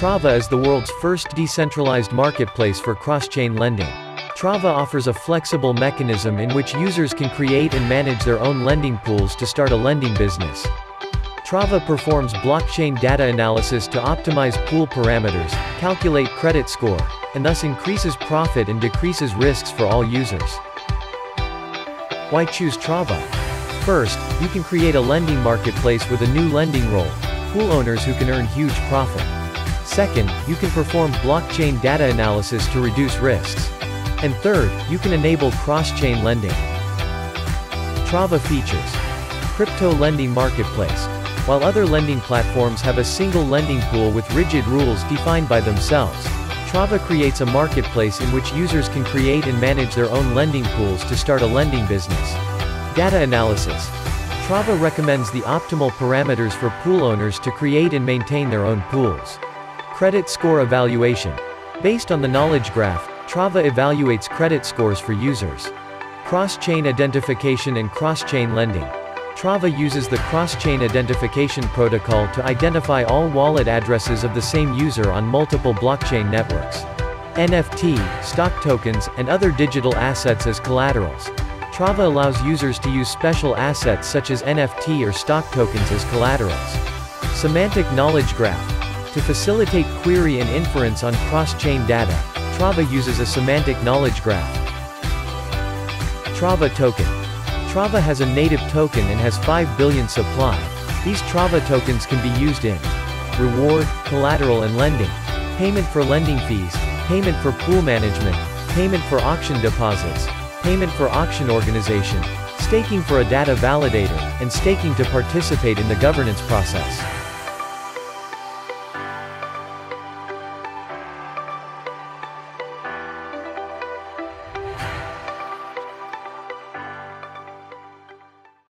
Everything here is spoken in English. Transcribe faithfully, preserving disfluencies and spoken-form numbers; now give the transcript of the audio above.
Trava is the world's first decentralized marketplace for cross-chain lending. Trava offers a flexible mechanism in which users can create and manage their own lending pools to start a lending business. Trava performs blockchain data analysis to optimize pool parameters, calculate credit score, and thus increases profit and decreases risks for all users. Why choose Trava? First, you can create a lending marketplace with a new lending role, pool owners who can earn huge profit. Second, you can perform blockchain data analysis to reduce risks. And third, you can enable cross-chain lending. Trava features crypto lending marketplace. While other lending platforms have a single lending pool with rigid rules defined by themselves, Trava creates a marketplace in which users can create and manage their own lending pools to start a lending business. Data analysis. Trava recommends the optimal parameters for pool owners to create and maintain their own pools. Credit score evaluation. Based on the knowledge graph, Trava evaluates credit scores for users. Cross-chain identification and cross-chain lending. Trava uses the cross-chain identification protocol to identify all wallet addresses of the same user on multiple blockchain networks. N F T, stock tokens, and other digital assets as collaterals. Trava allows users to use special assets such as N F T or stock tokens as collaterals. Semantic knowledge graph. To facilitate query and inference on cross-chain data, Trava uses a semantic knowledge graph. Trava token. Trava has a native token and has five billion supply. These Trava tokens can be used in reward, collateral and lending, payment for lending fees, payment for pool management, payment for auction deposits, payment for auction organization, staking for a data validator, and staking to participate in the governance process.